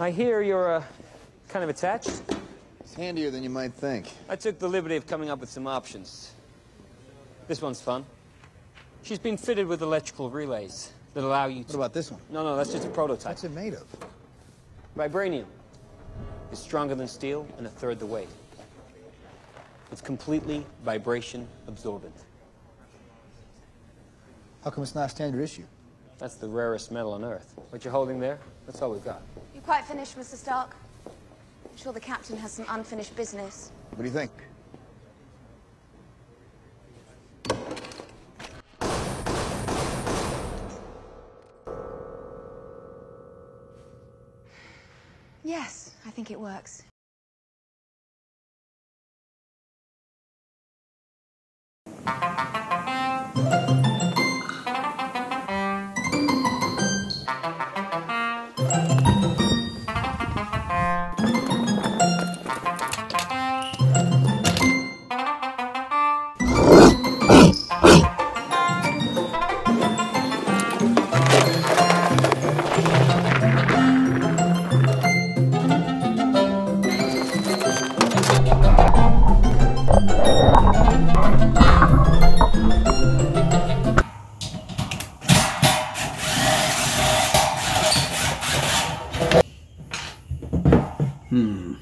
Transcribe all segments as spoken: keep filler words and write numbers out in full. I hear you're uh, kind of attached. It's handier than you might think. I took the liberty of coming up with some options. This one's fun. She's been fitted with electrical relays that allow you to... What about this one? No, no, that's just a prototype. What's it made of? Vibranium. It's stronger than steel and a third the weight. It's completely vibration absorbent. How come it's not a standard issue? That's the rarest metal on Earth. What you're holding there, that's all we've got. You quite finished, Mister Stark? I'm sure the captain has some unfinished business. What do you think? Yes, I think it works. Hmm.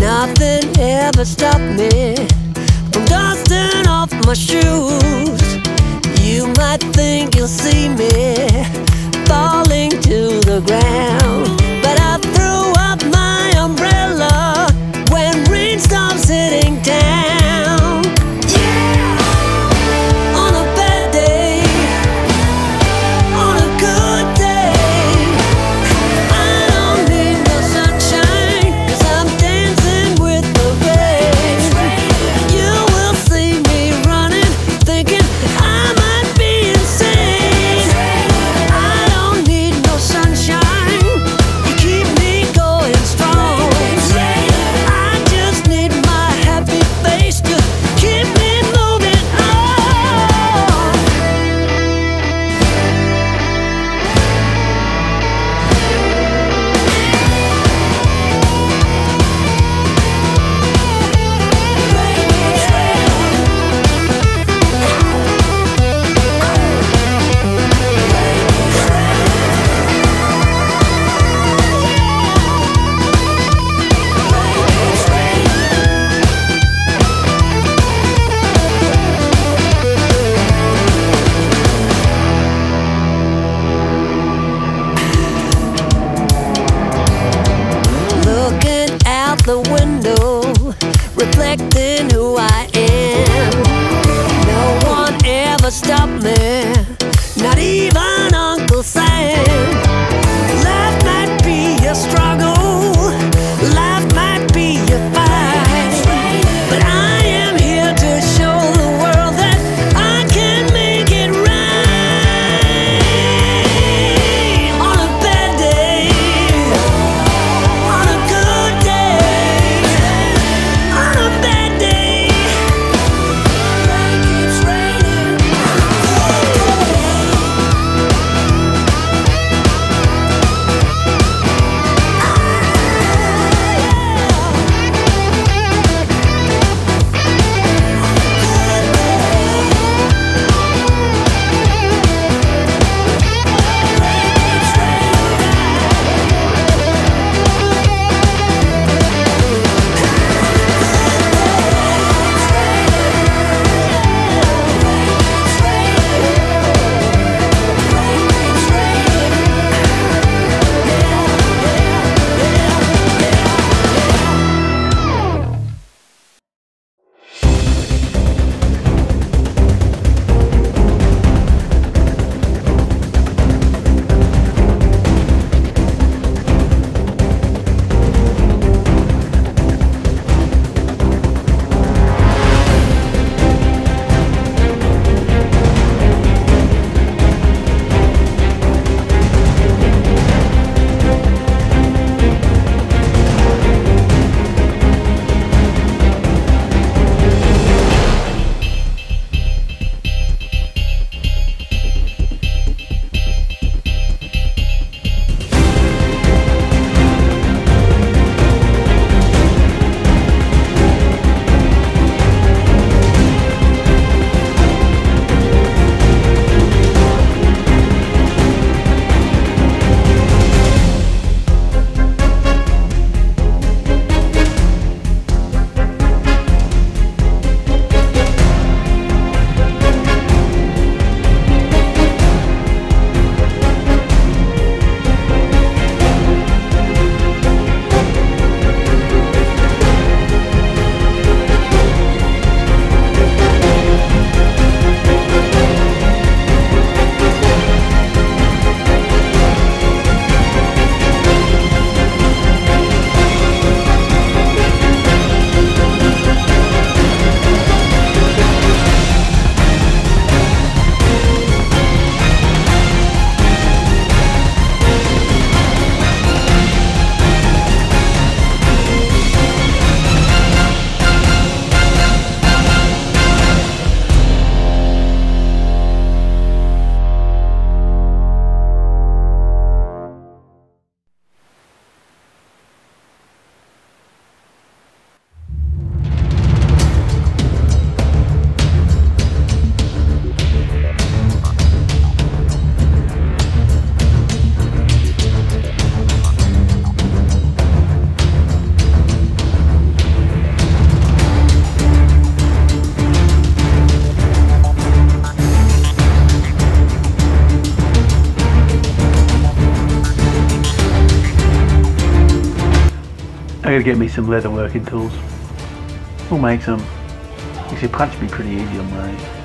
Nothing ever stopped me from dusting off my shoes. You might think you'll see me falling to the ground, but I threw up my umbrella when rain stops hitting down. Yeah! On a bad day, on a good day, I don't need no sunshine, 'cause I'm I might be insane. I don't need no sunshine. reflecting who I am. No one ever stopped me, not even Uncle Sam. Life might be a struggle, life might be a fight, but I am here to show the world that I can make it right. On a bad day, on a good day, on a bad day, keeps I gotta get me some leather working tools. We'll make some. You should punch me pretty easy on those.